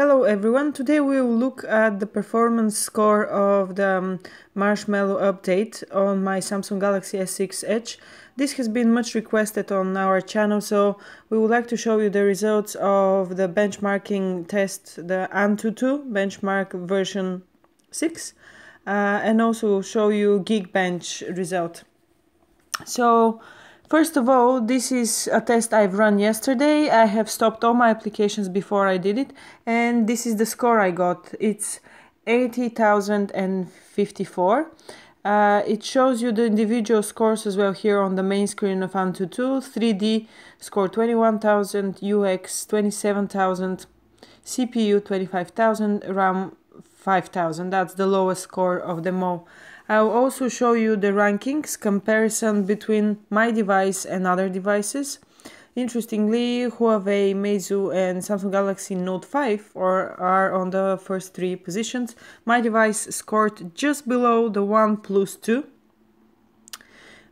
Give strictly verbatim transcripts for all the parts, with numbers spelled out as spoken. Hello everyone, today we will look at the performance score of the um, Marshmallow update on my Samsung Galaxy S six Edge. This has been much requested on our channel, so we would like to show you the results of the benchmarking test, the AnTuTu Benchmark version six, uh, and also show you Geekbench result. So first of all, this is a test I've run yesterday. I have stopped all my applications before I did it, and this is the score I got. It's eighty thousand fifty-four. Uh, it shows you the individual scores as well here on the main screen of AnTuTu. three D score twenty-one thousand, U X twenty-seven thousand, C P U twenty-five thousand, RAM five thousand. That's the lowest score of them all. I'll also show you the rankings comparison between my device and other devices. Interestingly, Huawei, Meizu and Samsung Galaxy Note five are, are on the first three positions. My device scored just below the OnePlus two.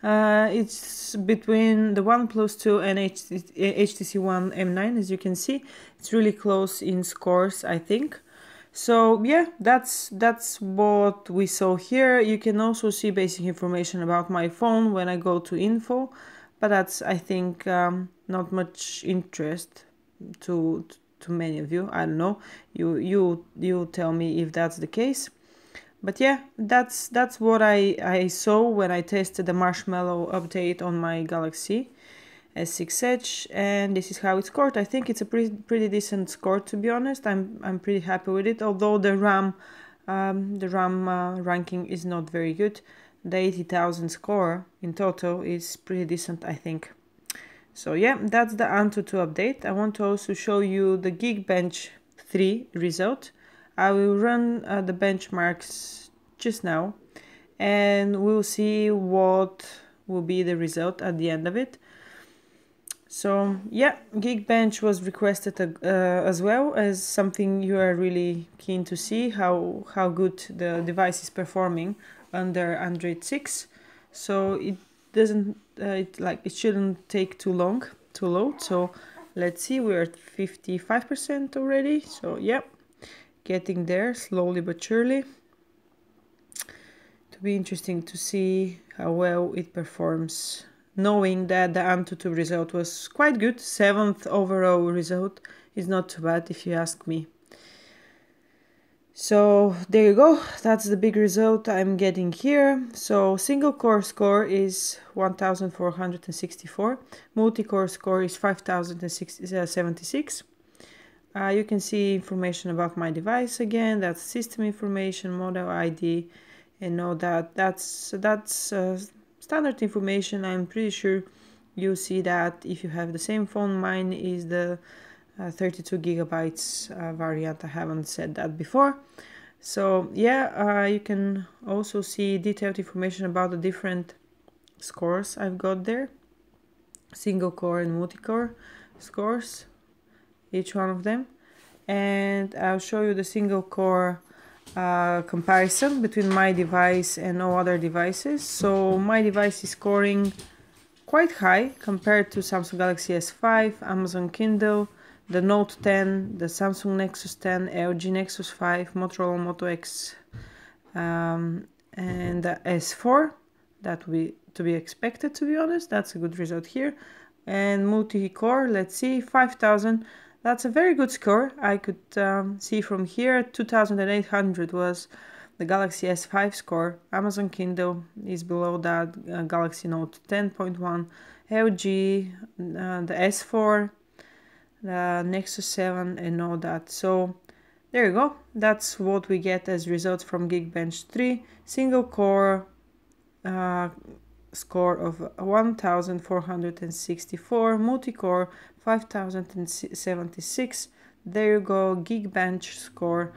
Uh, it's between the OnePlus two and H T C One M nine, as you can see. It's really close in scores, I think. So yeah, that's that's what we saw here. You can also see basic information about my phone when I go to info, but that's, I think, um, not much interest to to many of you. I don't know. You you you tell me if that's the case. But yeah, that's that's what I I saw when I tested the Marshmallow update on my Galaxy S six Edge, and this is how it scored. I think it's a pretty, pretty decent score, to be honest. I'm I'm pretty happy with it. Although the RAM, um, the RAM uh, ranking is not very good. The eighty thousand score in total is pretty decent, I think. So yeah, that's the AnTuTu update. I want to also show you the Geekbench three result. I will run uh, the benchmarks just now, and we'll see what will be the result at the end of it. So yeah, Geekbench was requested uh, as well as something you are really keen to see, how how good the device is performing under Android six. So it doesn't uh, it like it shouldn't take too long to load. So let's see, we're at fifty-five percent already. So yeah, getting there slowly but surely. It'll be interesting to see how well it performs, knowing that the AnTuTu result was quite good. Seventh overall result is not too bad, if you ask me. So there you go, that's the big result I'm getting here. So single core score is one thousand four hundred sixty-four, multi-core score is five thousand seventy-six. Uh, you can see information about my device again, that's system information, model I D, and all that. That's, that's uh, standard information. I'm pretty sure you see that if you have the same phone. Mine is the uh, thirty-two gigabytes uh, variant. I haven't said that before. So yeah, uh, you can also see detailed information about the different scores I've got there. Single core and multi-core scores, each one of them. And I'll show you the single core Uh, comparison between my device and all other devices. So my device is scoring quite high compared to Samsung Galaxy S five, Amazon Kindle, the Note ten, the Samsung Nexus ten, L G Nexus five, Motorola Moto X, um, and the S four. That will be to be expected, to be honest. That's a good result here. And multi-core, let's see, five thousand. That's a very good score. I could um, see from here, two thousand eight hundred was the Galaxy S five score. Amazon Kindle is below that, uh, Galaxy Note ten point one, L G, uh, the S four, the Nexus seven, and all that. So there you go. That's what we get as results from Geekbench three. Single core uh, score of one thousand four hundred sixty-four, multi-core five thousand seventy-six. There you go, Geekbench score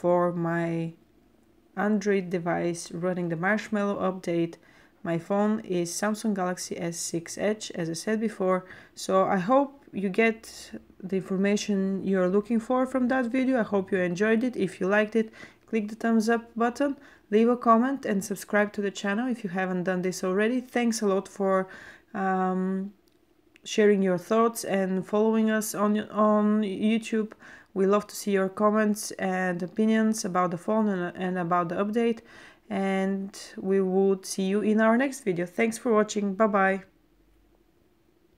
for my Android device running the Marshmallow update. My phone is Samsung Galaxy S six Edge, as I said before. So I hope you get the information you're looking for from that video. I hope you enjoyed it. If you liked it, click the thumbs up button, leave a comment and subscribe to the channel if you haven't done this already. Thanks a lot for um, sharing your thoughts and following us on, on YouTube. We love to see your comments and opinions about the phone and, and about the update. And we would see you in our next video. Thanks for watching. Bye bye.